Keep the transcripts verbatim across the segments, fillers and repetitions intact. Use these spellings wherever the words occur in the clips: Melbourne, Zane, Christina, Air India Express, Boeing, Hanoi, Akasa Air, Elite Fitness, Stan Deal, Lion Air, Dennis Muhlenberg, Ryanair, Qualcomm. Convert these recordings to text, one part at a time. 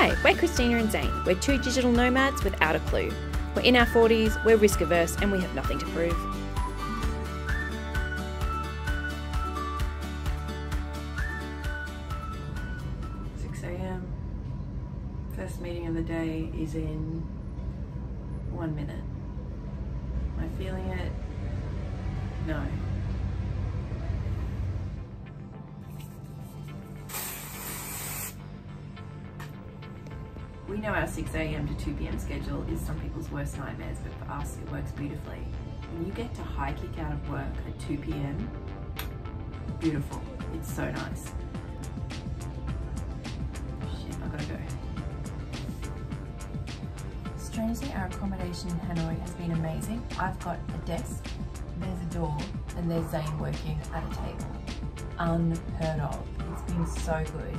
Hi, we're Christina and Zane. We're two digital nomads without a clue. We're in our forties, we're risk averse, and we have nothing to prove. six a m First meeting of the day is in one minute. Am I feeling it? No. We know our six a m to two p m schedule is some people's worst nightmares, but for us it works beautifully. When you get to high kick out of work at two p m, beautiful, it's so nice. Shit, I gotta go. Strangely, our accommodation in Hanoi has been amazing. I've got a desk, there's a door, and there's Zane working at a table. Unheard of, it's been so good.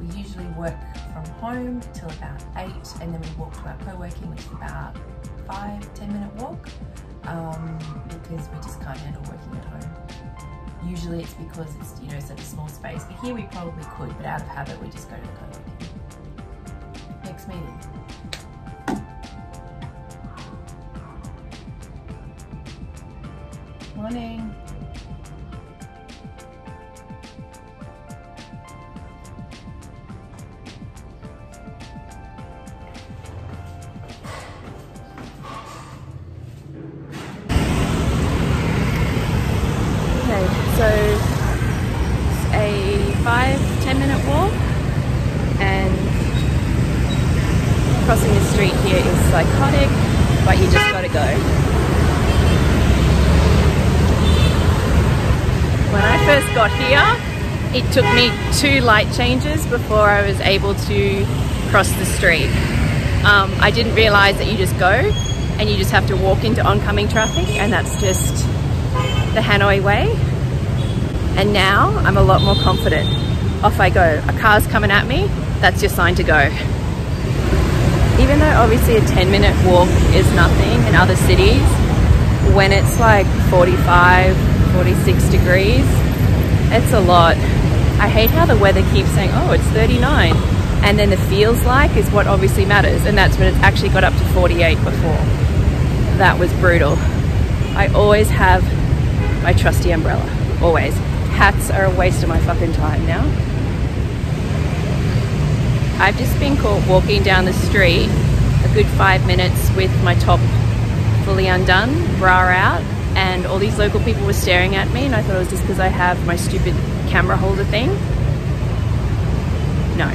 We usually work from home till about eight, and then we walk to our co-working, which is about five, ten minute walk, um, because we just can't handle working at home. Usually it's because it's, you know, such a small space, but here we probably could, but out of habit we just go to the co-working. Next meeting. Morning. So it's a five, ten minute walk, and crossing the street here is psychotic, but you just gotta go. When I first got here, it took me two light changes before I was able to cross the street. Um, I didn't realise that you just go, and you just have to walk into oncoming traffic, and that's just the Hanoi way. And now I'm a lot more confident. Off I go. A car's coming at me, that's your sign to go. Even though obviously a ten minute walk is nothing in other cities, when it's like forty-five, forty-six degrees, it's a lot. I hate how the weather keeps saying, oh, it's thirty-nine. And then the feels like is what obviously matters. And that's when it's actually got up to forty-eight before. That was brutal. I always have my trusty umbrella, always. Hats are a waste of my fucking time now. I've just been caught walking down the street a good five minutes with my top fully undone, bra out, and all these local people were staring at me, and I thought it was just because I have my stupid camera holder thing. No,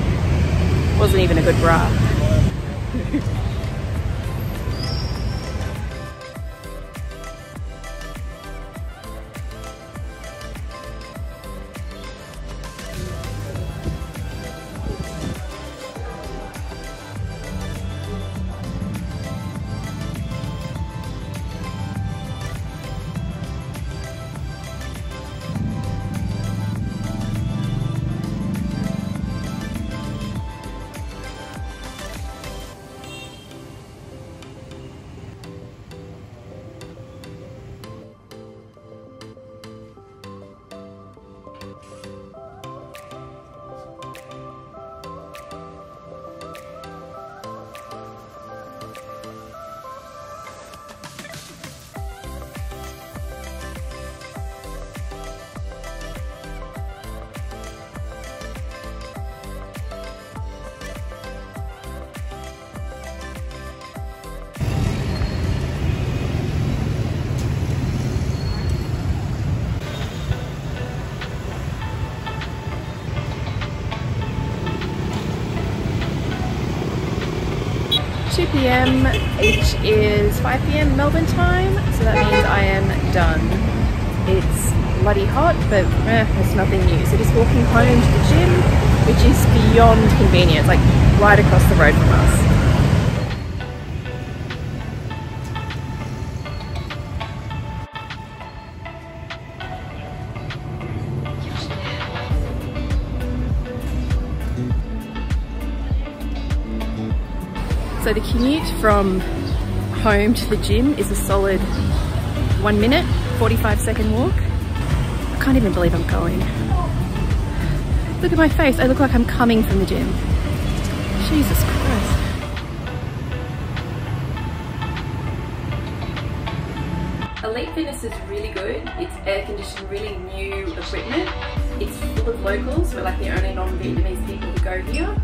wasn't even a good bra. two p m, which is five p m Melbourne time, so that means I am done. It's bloody hot, but eh, it's nothing new. So just walking home to the gym, which is beyond convenient, like right across the road from us. So the commute from home to the gym is a solid one minute, forty-five second walk. I can't even believe I'm going. Look at my face, I look like I'm coming from the gym. Jesus Christ. Elite Fitness is really good. It's air-conditioned, really new equipment. It's full of locals. We're like the only non-Vietnamese people who go here.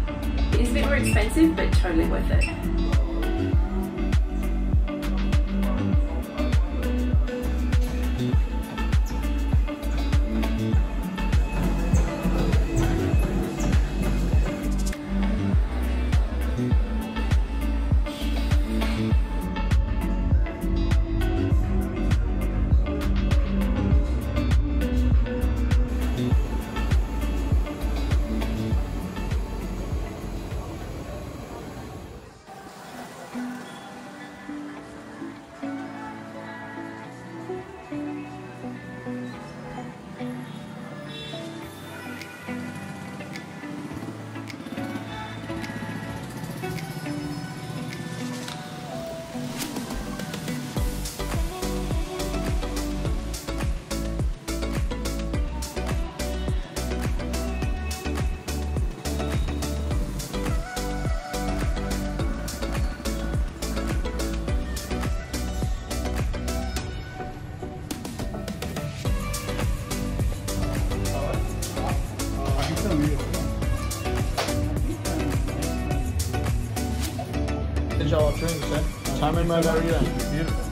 It is a bit more expensive, but totally worth it. Good job, drinks, eh? Time in my area. Beautiful.